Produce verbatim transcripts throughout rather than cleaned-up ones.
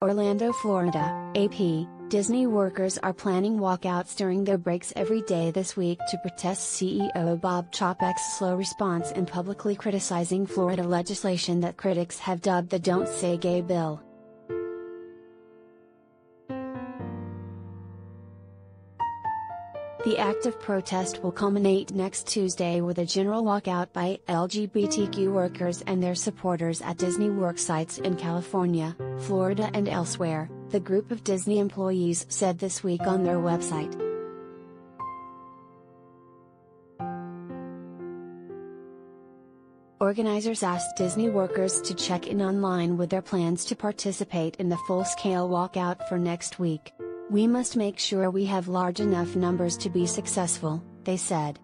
Orlando, Florida, A P, Disney workers are planning walkouts during their breaks every day this week to protest C E O Bob Chapek's slow response in publicly criticizing Florida legislation that critics have dubbed the Don't Say Gay Bill. The act of protest will culminate next Tuesday with a general walkout by L G B T Q workers and their supporters at Disney work sites in California, Florida, and elsewhere, the group of Disney employees said this week on their website. Organizers asked Disney workers to check in online with their plans to participate in the full-scale walkout for next week. "We must make sure we have large enough numbers to be successful," they said.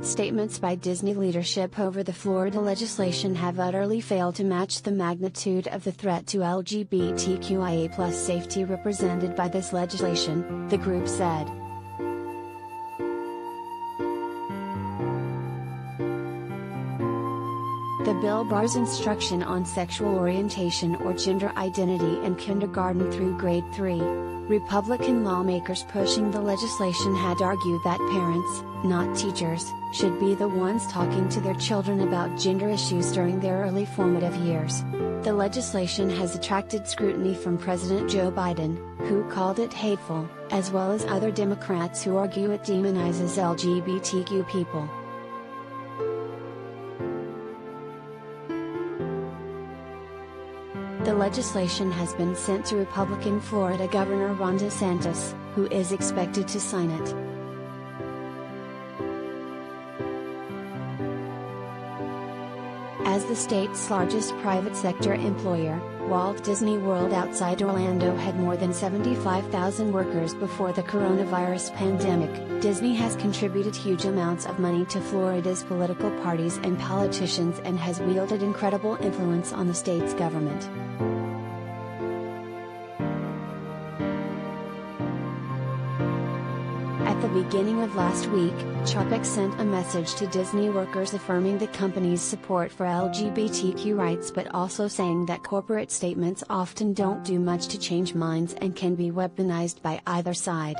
Statements by Disney leadership over the Florida legislation have utterly failed to match the magnitude of the threat to L G B T Q I A plus safety represented by this legislation, the group said. The bill bars instruction on sexual orientation or gender identity in kindergarten through grade three. Republican lawmakers pushing the legislation had argued that parents, not teachers, should be the ones talking to their children about gender issues during their early formative years. The legislation has attracted scrutiny from President Joe Biden, who called it hateful, as well as other Democrats who argue it demonizes L G B T Q people. The legislation has been sent to Republican Florida Governor Ron DeSantis, who is expected to sign it. As the state's largest private sector employer, Walt Disney World outside Orlando had more than seventy-five thousand workers before the coronavirus pandemic. Disney has contributed huge amounts of money to Florida's political parties and politicians and has wielded incredible influence on the state's government. At the beginning of last week, Chapek sent a message to Disney workers affirming the company's support for L G B T Q rights, but also saying that corporate statements often don't do much to change minds and can be weaponized by either side.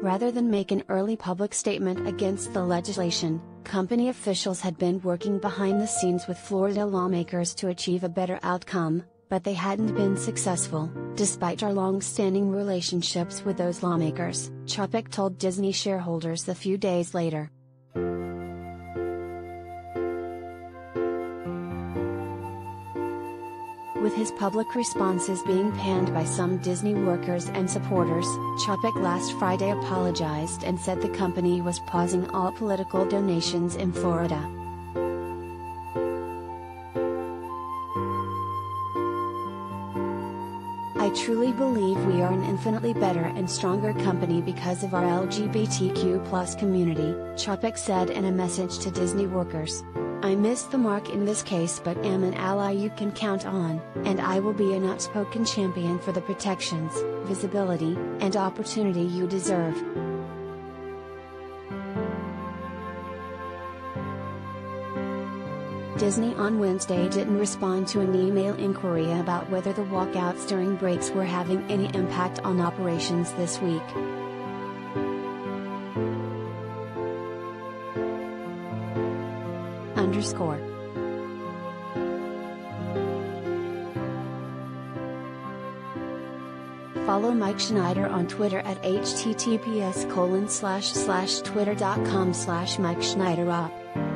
Rather than make an early public statement against the legislation, company officials had been working behind the scenes with Florida lawmakers to achieve a better outcome, but they hadn't been successful, despite our long-standing relationships with those lawmakers, Chapek told Disney shareholders a few days later. With his public responses being panned by some Disney workers and supporters, Chapek last Friday apologized and said the company was pausing all political donations in Florida. "I truly believe we are an infinitely better and stronger company because of our L G B T Q plus community," Chapek said in a message to Disney workers. "I missed the mark in this case, but am an ally you can count on, and I will be an outspoken champion for the protections, visibility, and opportunity you deserve." Disney on Wednesday didn't respond to an email inquiry about whether the walkouts during breaks were having any impact on operations this week. Underscore. Follow Mike Schneider on Twitter at https colon slash slash twitter dot com slash Mike Schneider up.